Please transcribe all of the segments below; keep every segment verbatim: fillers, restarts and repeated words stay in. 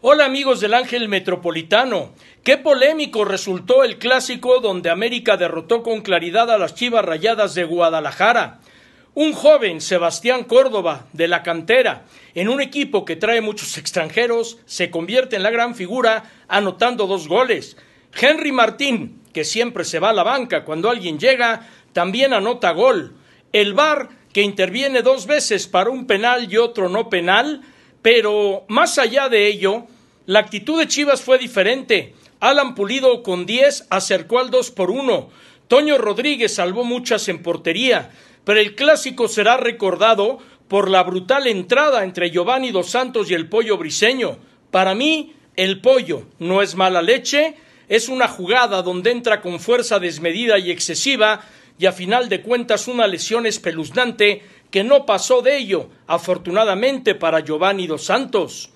Hola amigos del Ángel Metropolitano, qué polémico resultó el clásico donde América derrotó con claridad a las Chivas Rayadas de Guadalajara. Un joven, Sebastián Córdoba, de la cantera, en un equipo que trae muchos extranjeros, se convierte en la gran figura anotando dos goles. Henry Martín, que siempre se va a la banca cuando alguien llega, también anota gol. El V A R, que interviene dos veces para un penal y otro no penal. Pero más allá de ello, la actitud de Chivas fue diferente. Alan Pulido con diez acercó al dos por uno. Toño Rodríguez salvó muchas en portería. Pero el clásico será recordado por la brutal entrada entre Giovani dos Santos y el Pollo Briseño. Para mí, el Pollo no es mala leche. Es una jugada donde entra con fuerza desmedida y excesiva y a final de cuentas una lesión espeluznante que no pasó de ello, afortunadamente para Giovani dos Santos.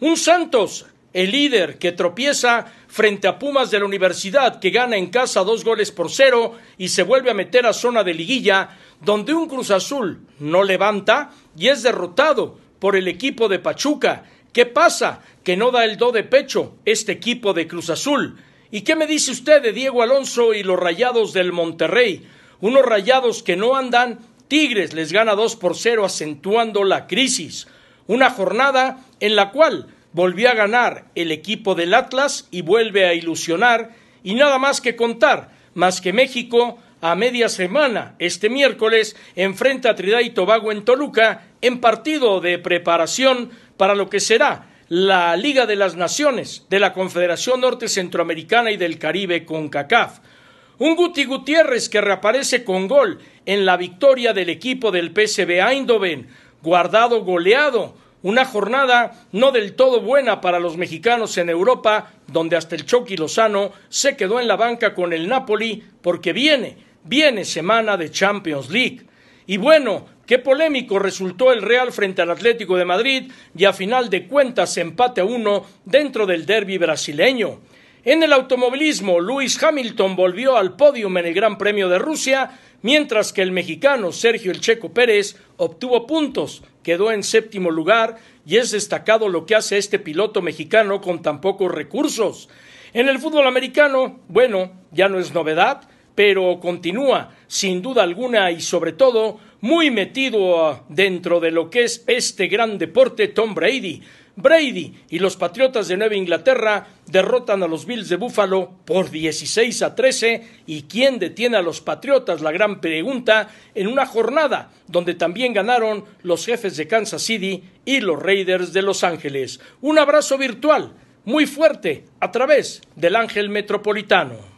Un Santos, el líder, que tropieza frente a Pumas de la Universidad, que gana en casa dos goles por cero y se vuelve a meter a zona de liguilla, donde un Cruz Azul no levanta y es derrotado por el equipo de Pachuca. ¿Qué pasa? Que no da el do de pecho este equipo de Cruz Azul. ¿Y qué me dice usted de Diego Alonso y los Rayados del Monterrey? Unos Rayados que no andan. Tigres les gana dos por cero, acentuando la crisis. Una jornada en la cual volvió a ganar el equipo del Atlas y vuelve a ilusionar. Y nada más que contar, más que México a media semana, este miércoles, enfrenta a Trinidad y Tobago en Toluca en partido de preparación para lo que será la Liga de las Naciones de la Confederación Norte Centroamericana y del Caribe con CACAF. Un Guti Gutiérrez que reaparece con gol en la victoria del equipo del P S V Eindhoven, Guardado goleado, una jornada no del todo buena para los mexicanos en Europa, donde hasta el Chucky Lozano se quedó en la banca con el Napoli porque viene, viene semana de Champions League. Y bueno, qué polémico resultó el Real frente al Atlético de Madrid y a final de cuentas empate a uno dentro del derbi brasileño. En el automovilismo, Lewis Hamilton volvió al podium en el Gran Premio de Rusia, mientras que el mexicano Sergio el Checo Pérez obtuvo puntos, quedó en séptimo lugar y es destacado lo que hace este piloto mexicano con tan pocos recursos. En el fútbol americano, bueno, ya no es novedad, pero continúa sin duda alguna y sobre todo muy metido dentro de lo que es este gran deporte Tom Brady. Brady y los Patriotas de Nueva Inglaterra derrotan a los Bills de Buffalo por dieciséis a trece. ¿Y quién detiene a los Patriotas? La gran pregunta, en una jornada donde también ganaron los Jefes de Kansas City y los Raiders de Los Ángeles. Un abrazo virtual muy fuerte a través del Ángel Metropolitano.